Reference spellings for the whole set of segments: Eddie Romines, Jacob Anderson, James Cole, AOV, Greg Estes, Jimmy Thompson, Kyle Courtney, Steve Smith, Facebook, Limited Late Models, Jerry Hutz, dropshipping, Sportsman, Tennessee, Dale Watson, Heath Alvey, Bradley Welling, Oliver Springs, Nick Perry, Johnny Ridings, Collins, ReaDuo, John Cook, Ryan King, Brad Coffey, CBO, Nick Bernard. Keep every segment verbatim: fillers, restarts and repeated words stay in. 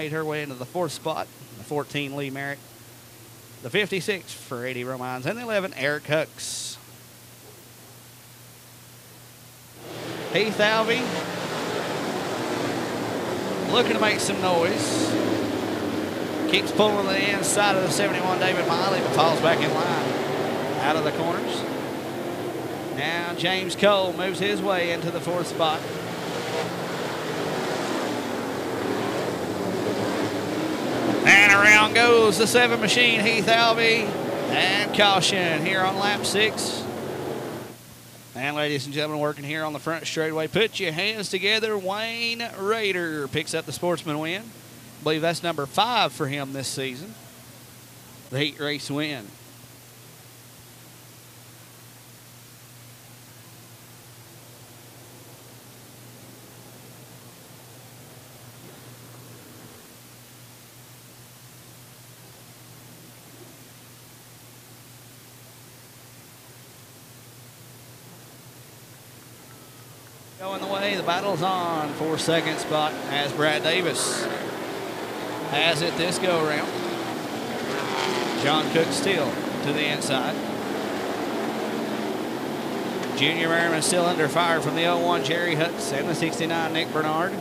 made her way into the fourth spot. The fourteen, Lee Merrick. The fifty-six for Eddie Romines. And the eleven, Eric Hux. Heath Alvey looking to make some noise. Keeps pulling the inside of the seventy-one, David Miley, but falls back in line out of the corners. Now James Cole moves his way into the fourth spot. And around goes the seven machine, Heath Alvey, and caution here on lap six. And ladies and gentlemen, working here on the front straightaway, put your hands together. Wayne Rader picks up the sportsman win. I believe that's number five for him this season. The heat race win. Going the way, the battle's on for second spot as Brad Davis has it this go around. John Cook still to the inside. Junior Merriman still under fire from the oh one, Jerry Hutz, and the sixty-nine, Nick Bernard.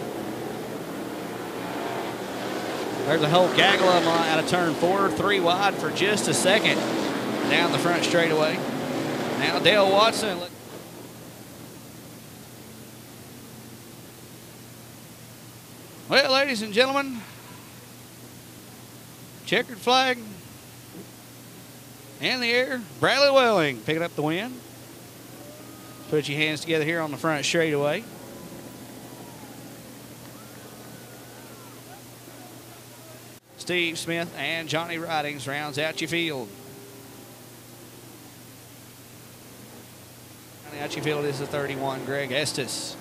There's a whole gaggle of them out of turn four, three wide for just a second down the front straightaway. Now Dale Watson. Well, ladies and gentlemen, checkered flag in the air. Bradley Welling picking up the win. Put your hands together here on the front straightaway. Steve Smith and Johnny Ridings rounds out your field. Out your field is the thirty-one, Greg Estes.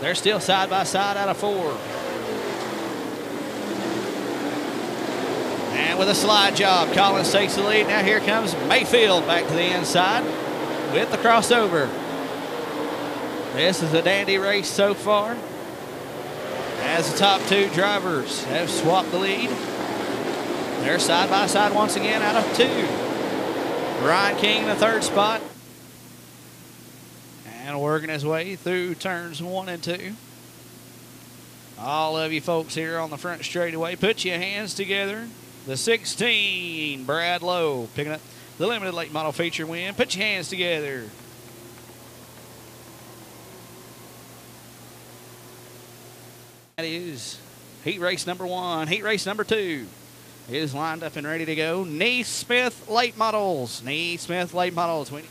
They're still side by side out of four. And with a slide job, Collins takes the lead. Now here comes Mayfield back to the inside with the crossover. This is a dandy race so far, as the top two drivers have swapped the lead. They're side by side once again out of two. Brian King in the third spot. And working his way through turns one and two. All of you folks here on the front straightaway, put your hands together. The sixteen, Brad Lowe, picking up the limited late model feature win. Put your hands together. That is heat race number one. Heat race number two is lined up and ready to go. NeSmith Late Models. NeSmith Late Models. We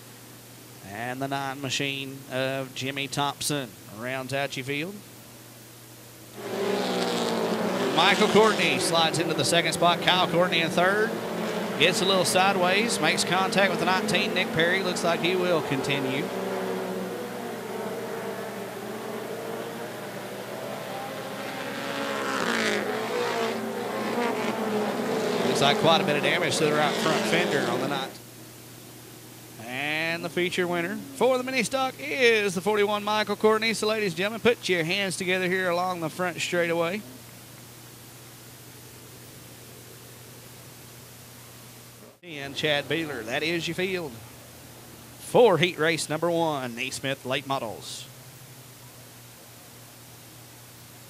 And the nine machine of Jimmy Thompson rounds out your field. Michael Courtney slides into the second spot. Kyle Courtney in third. Gets a little sideways. Makes contact with the nineteen. Nick Perry looks like he will continue. Looks like quite a bit of damage to the right front fender on the nineteen. And the feature winner for the mini stock is the forty-one, Michael Courtney. So ladies and gentlemen, put your hands together here along the front straightaway. And Chad Beeler, that is your field for heat race number one, NeSmith Late Models.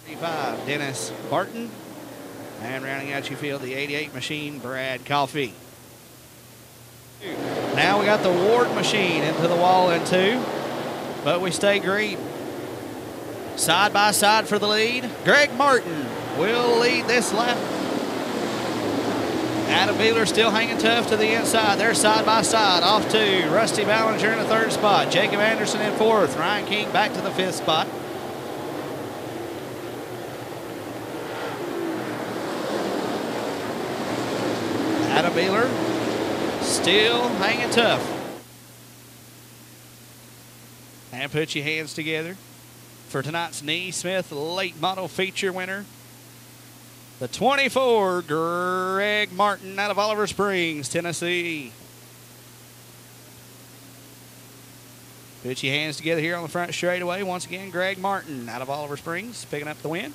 thirty-five, Dennis Barton. And rounding out your field, the eighty-eight machine, Brad Coffey. Now we got the Ward machine into the wall in two, but we stay green. Side by side for the lead. Greg Martin will lead this lap. Adam Beeler still hanging tough to the inside. They're side by side off two. Rusty Ballinger in the third spot. Jacob Anderson in fourth. Ryan King back to the fifth spot. Adam Beeler still hanging tough. And put your hands together for tonight's NeSmith Late Model feature winner, the twenty-four, Greg Martin out of Oliver Springs, Tennessee. Put your hands together here on the front straightaway. Once again, Greg Martin out of Oliver Springs picking up the win.